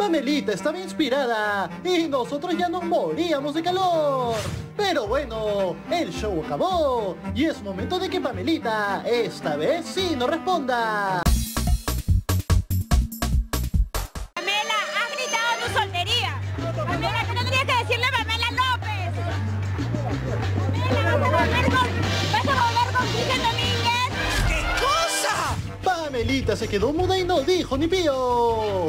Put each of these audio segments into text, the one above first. Pamelita estaba inspirada y nosotros ya nos moríamos de calor. Pero bueno, el show acabó y es momento de que Pamelita esta vez sí nos responda. Pamela, has gritado tu soltería. Pamela, tú no tenías que decirle a Pamela López. Pamela, vas a volver con Christian Domínguez. ¡Qué cosa! Pamelita se quedó muda y no dijo ni pío.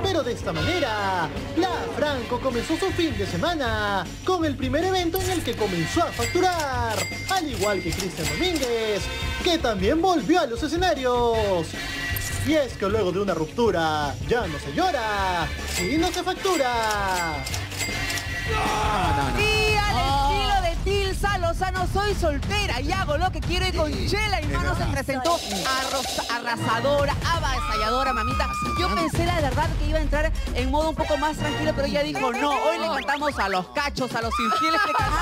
Pero de esta manera, la Franco comenzó su fin de semana con el primer evento en el que comenzó a facturar, al igual que Christian Domínguez, que también volvió a los escenarios. Y es que luego de una ruptura, ya no se llora, sino se factura. Sí, al estilo de Tilsa Lozano, soy soltera y hago lo que quiero y con Chela en mano se presentó arrasadora, avasalladora, mamita. Yo pensé la verdad que iba a entrar en modo un poco más tranquilo, pero ella dijo, no, hoy le cantamos a los cachos, a los infieles que cachos.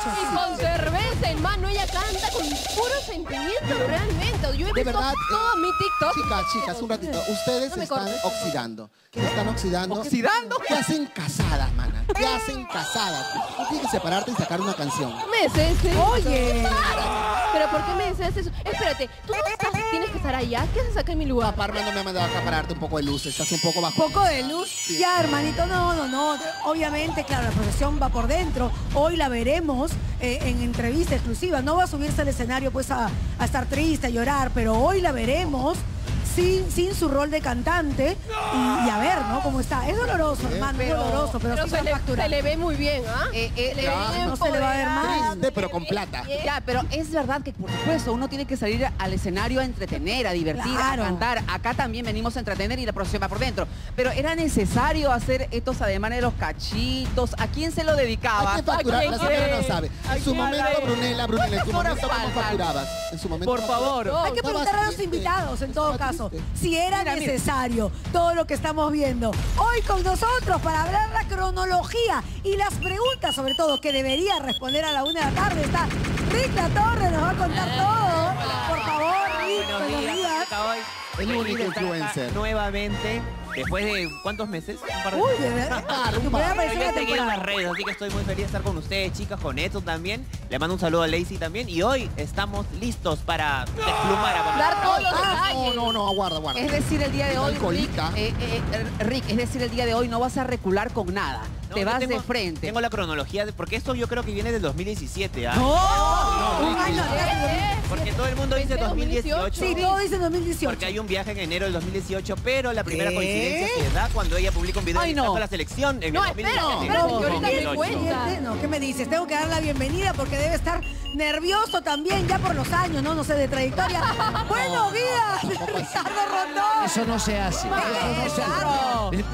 Y con cerveza en mano, ella canta con puro sentimiento, realmente. Yo he visto todo mi TikTok. Chicas, un ratito. Ustedes se están oxidando. Se están oxidando. ¿Oxidando? ¿Qué hacen casadas, mana? ¿Qué hacen casadas? Tú tienes que separarte y sacar una canción. ¿Meses? Oye. ¿Pero por qué me dices eso? Espérate, ¿tú no estás, tienes que estar allá? ¿Qué haces acá en mi lugar? Papá, no me ha mandado acá a pararte un poco de luz. Estás un poco bajo. ¿Poco de luz? Sí. Ya, hermanito, no. Obviamente, claro, la profesión va por dentro. Hoy la veremos en entrevista exclusiva. No va a subirse al escenario pues a estar triste, a llorar, pero hoy la veremos sin su rol de cantante y a ver, ¿no? ¿Cómo está? Es doloroso, hermano, es doloroso, pero sí se le ve muy bien, ¿ah? No se le va a ver mal. Triste, pero con plata. Ya, pero es verdad que, por supuesto, uno tiene que salir al escenario a entretener, a divertir, claro, a cantar. Acá también venimos a entretener y la profesión va por dentro. Pero era necesario hacer estos ademanes de los cachitos. ¿A quién se lo dedicaba? Hay que facturar, la señora no sabe. En su momento, Brunella, en su momento, ¿cómo facturabas? Por favor. Hay que preguntar a los invitados, en todo caso. Si era necesario, todo lo que estamos viendo hoy con nosotros para hablar la cronología y las preguntas, sobre todo, que debería responder a la 1 de la tarde. Está Rick Latorre, nos va a contar todo. Por favor, Rick, buenos días. El único influencer. Nuevamente, después de ¿cuántos meses? Un par de meses. Uy, de verdad. Yo seguí en las redes, así que estoy muy feliz de estar con ustedes, chicas, con Eto también. Le mando un saludo a Lacey también. Y hoy estamos listos para desplumar a Pamela. Todos los detalles. No, aguarda. Es decir, el día de hoy, Rick, no vas a recular con nada. No, te vas de frente. Tengo la cronología, porque esto yo creo que viene del 2017. Porque todo el mundo dice 2018. Sí, todo dice 2018. Porque hay un viaje en enero del 2018, pero la primera coincidencia se da cuando ella publica un video invitando a la selección en el 2017. No, ¿qué me dices? Tengo que dar la bienvenida porque debe estar nervioso también ya por los años, no sé, de trayectoria. ¡Buenos días, Ricardo Rondón! Eso no se hace.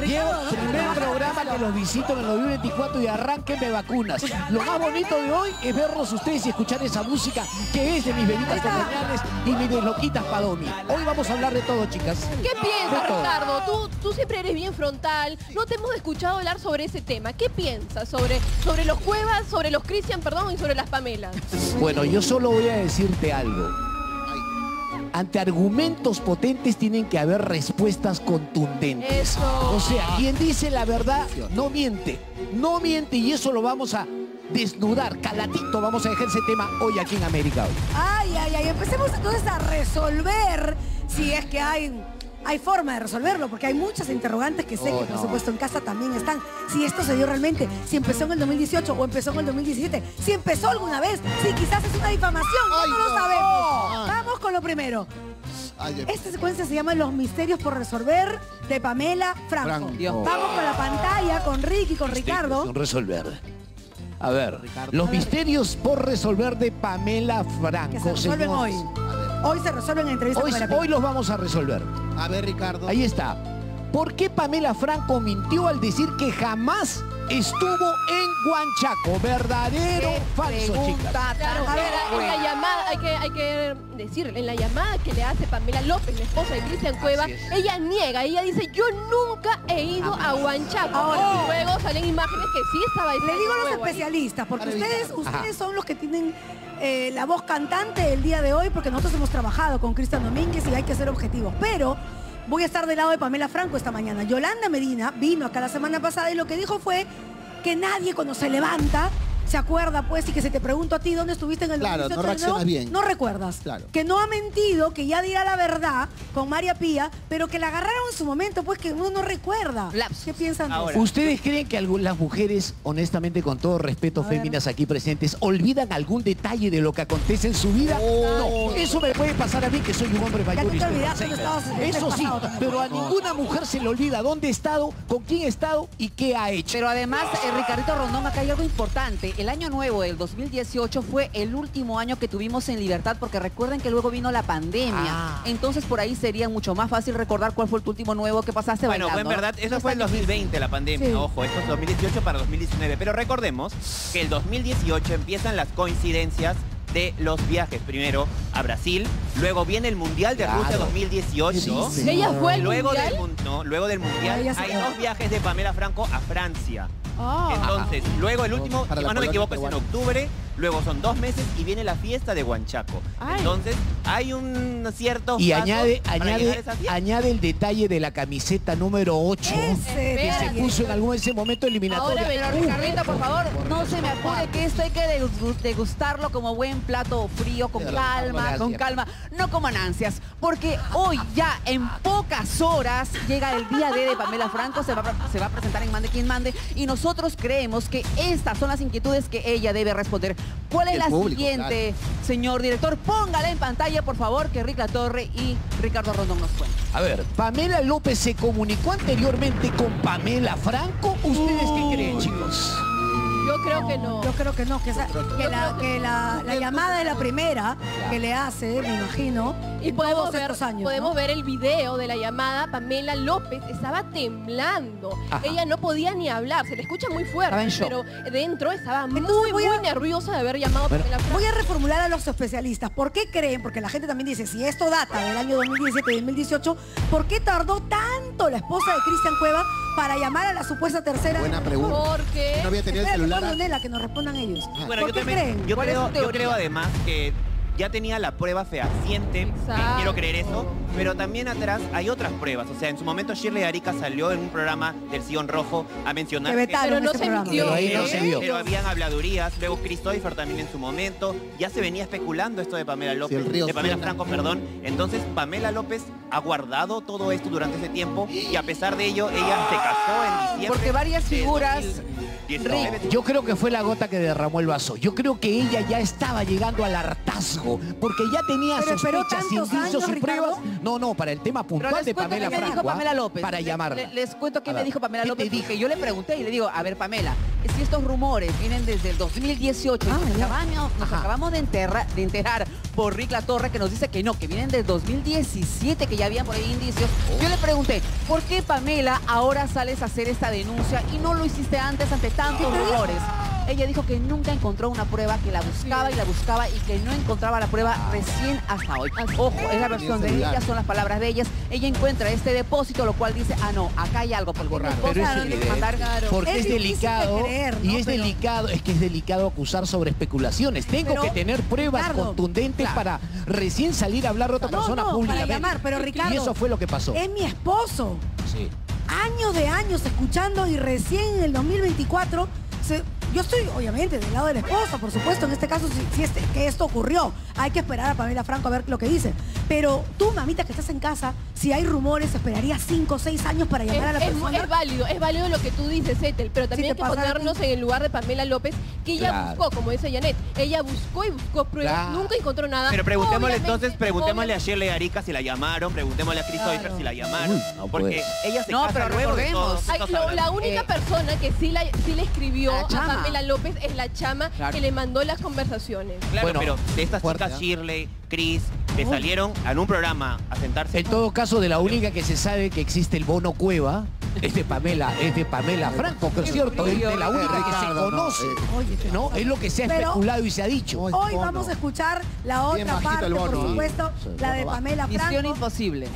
Llevo el primer programa que los visito en el 2024 y arranquenme vacunas. Lo más bonito de hoy es verlos ustedes y escuchar esa música que es de mis velitas coloniales y mis loquitas Padomi. Hoy vamos a hablar de todo, chicas. ¿Qué piensas, Ricardo? Tú siempre eres bien frontal. No te hemos escuchado hablar sobre ese tema. ¿Qué piensas sobre los Cuevas, sobre los Christian, perdón, y sobre las Pamelas? Bueno, yo solo voy a decirte algo. Ante argumentos potentes tienen que haber respuestas contundentes. Eso. O sea, quien dice la verdad no miente. No miente y eso lo vamos a desnudar, calatito, vamos a dejar ese tema hoy aquí en América Hoy. Ay, empecemos entonces a resolver, si es que hay forma de resolverlo, porque hay muchas interrogantes que sé que, por supuesto, en casa también están. Si esto se dio realmente, si empezó en el 2018 o empezó en el 2017, si empezó alguna vez, si quizás es una difamación, no lo sabemos. Vamos con lo primero. Esta secuencia se llama Los misterios por resolver de Pamela Franco. Vamos con la pantalla, con Ricky, con Ricardo. Con resolver. A ver, los misterios por resolver de Pamela Franco. Que se resuelven hoy. Hoy se resuelven en entrevista con María Pía. Hoy los vamos a resolver. A ver, Ricardo. Ahí está. ¿Por qué Pamela Franco mintió al decir que jamás estuvo en Huanchaco? ¿Verdadero o falso, chicas? Claro, a ver, la llamada, hay que decir, en la llamada que le hace Pamela López, la esposa de Cristian Cueva, ella niega, ella dice, yo nunca he ido a Huanchaco. Ahora, luego salen imágenes que sí estaba. Le digo a los especialistas, porque ustedes son los que tienen la voz cantante el día de hoy, porque nosotros hemos trabajado con Christian Domínguez y hay que ser objetivos, pero voy a estar del lado de Pamela Franco esta mañana. Yolanda Medina vino acá la semana pasada y lo que dijo fue que nadie cuando se levanta se acuerda, pues, y que se te pregunto a ti dónde estuviste en el 2018, no reaccionas bien. No recuerdas. Claro. Que no ha mentido, que ya dirá la verdad con María Pía, pero que la agarraron en su momento, pues, que uno no recuerda. Lapsus. ¿Qué piensan ahora de eso? ¿Ustedes creen que las mujeres, honestamente, con todo respeto, féminas aquí presentes, olvidan algún detalle de lo que acontece en su vida? Oh. No, eso me puede pasar a mí, que soy un hombre mayor. Ya te eso sí, pero a ninguna mujer se le olvida dónde he estado, con quién he estado y qué ha hecho. Pero además, Ricardito Rondón, acá hay algo importante. El año nuevo del 2018 fue el último año que tuvimos en libertad, porque recuerden que luego vino la pandemia. Entonces por ahí sería mucho más fácil recordar cuál fue tu último nuevo que pasaste bailando. Bueno, en verdad, eso fue en 2020 la pandemia, sí. Ojo, esto es 2018 para 2019. Pero recordemos que el 2018 empiezan las coincidencias de los viajes. Primero a Brasil, luego viene el Mundial de Rusia 2018. Sí, ¿ella fue el Mundial? Luego del Mundial hay dos viajes de Pamela Franco a Francia. Entonces, luego el último, si no me equivoco, es en octubre, luego son 2 meses y viene la fiesta de Huanchaco. Entonces, hay un cierto... Y añade el detalle de la camiseta número 8 que se puso en algún ese momento eliminatorio. Ahora, pero Ricardita, por favor, no se me apure, que esto hay que degustarlo como buen plato frío, con calma, con calma. No coman ansias, porque hoy ya en pocas horas llega el día de Pamela Franco, se va a presentar en Mande Quien Mande, y nosotros creemos que estas son las inquietudes que ella debe responder. ¿Cuál es la siguiente, señor director? Póngala en pantalla, por favor, que Enrique Latorre y Ricardo Rondón nos cuenten. A ver, Pamela López se comunicó anteriormente con Pamela Franco. ¿Ustedes qué creen, chicos? Yo creo que no. Yo creo que no, que la llamada de la primera que le hace, me imagino, y podemos ver el video de la llamada. Pamela López estaba temblando. Ella no podía ni hablar, se le escucha muy fuerte, pero dentro estaba muy nerviosa de haber llamado a Pamela Franco. Voy a reformular a los especialistas. ¿Por qué creen? Porque la gente también dice, si esto data del año 2017-2018, ¿por qué tardó tanto la esposa de Cristian Cueva para llamar a la supuesta tercera? Buena pregunta. Porque no había tenido el celular. Que nos respondan ellos. Bueno, yo creo además que ya tenía la prueba fehaciente, quiero creer eso, pero también atrás hay otras pruebas. O sea, en su momento Shirley Arica salió en un programa del Sion Rojo a mencionar que pero no se mintió. Pero ahí no se vio. Pero habían habladurías, luego Christopher también en su momento. Ya se venía especulando esto de Pamela López, de Pamela Franco, perdón. Entonces, Pamela López ha guardado todo esto durante ese tiempo y a pesar de ello, ella se casó en diciembre. Porque varias figuras... Yo creo que fue la gota que derramó el vaso. Yo creo que ella ya estaba llegando al hartazgo, porque ya tenía sospechas, indicios y pruebas. No, no, para el tema puntual de Pamela Franco, para llamarla. Les cuento qué me dijo Pamela López. Yo le pregunté y le digo, a ver, Pamela, si estos rumores vienen desde el 2018, nos acabamos de enterar por Rick Latorre, que nos dice que no, que vienen del 2017, que ya habían por ahí indicios. Yo le pregunté, ¿por qué, Pamela, ahora sales a hacer esta denuncia y no lo hiciste antes ante tantos rumores? Ella dijo que nunca encontró una prueba, que la buscaba y la buscaba y que no encontraba la prueba recién hasta hoy. Ojo, es la versión de ella, son las palabras de ellas. Ella encuentra este depósito, lo cual dice, no, acá hay algo por borrar. Pero porque es delicado, es que es delicado acusar sobre especulaciones. Tengo que tener pruebas contundentes para recién salir a hablar a otra persona públicamente. Pero Ricardo, y eso fue lo que pasó. Es mi esposo. Sí. Años de años escuchando y recién en el 2024 yo estoy, obviamente, del lado de la esposa, por supuesto, en este caso, que esto ocurrió. Hay que esperar a Pamela Franco a ver lo que dice. Pero tú, mamita, que estás en casa, si hay rumores, esperarías 5 o 6 años para llamar a la persona. Es válido lo que tú dices, Ethel, pero también hay que ponernos en el lugar de Pamela López, que ella buscó, como dice Janet, ella buscó y buscó pruebas, nunca encontró nada. Pero preguntémosle, entonces, preguntémosle a Shirley Arica si la llamaron, preguntémosle a Christopher si la llamaron, porque ella se casa luego de todos. La única persona que sí le escribió a Pamela López es la chama que le mandó las conversaciones. Claro, pero de estas chicas, Shirley, Chris, que salieron en un programa a sentarse. En todo caso, de la única que se sabe que existe el bono Cueva es de Pamela Franco, que es cierto, es de la única que se conoce. No, es lo que se ha especulado y se ha dicho. Hoy vamos a escuchar la otra parte, por supuesto, la de Pamela Franco. Misión imposible.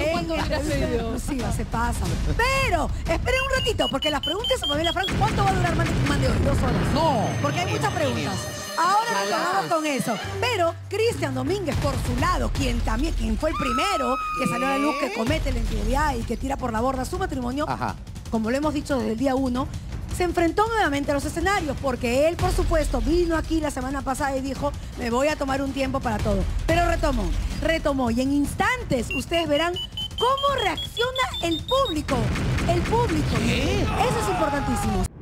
Sí, se pasa. Pero, esperen un ratito, porque las preguntas a Pamela Franco, ¿cuánto va a durar más de 2 horas? No. Porque hay muchas preguntas. Ahora nos vamos con eso. Pero Christian Domínguez, por su lado, quien fue el primero que salió a la luz, que comete la infidelidad y que tira por la borda su matrimonio, como lo hemos dicho desde el día 1, se enfrentó nuevamente a los escenarios, porque él, por supuesto, vino aquí la semana pasada y dijo, me voy a tomar un tiempo para todo. Pero retomó, y en instantes ustedes verán cómo reacciona el público. Eso es importantísimo.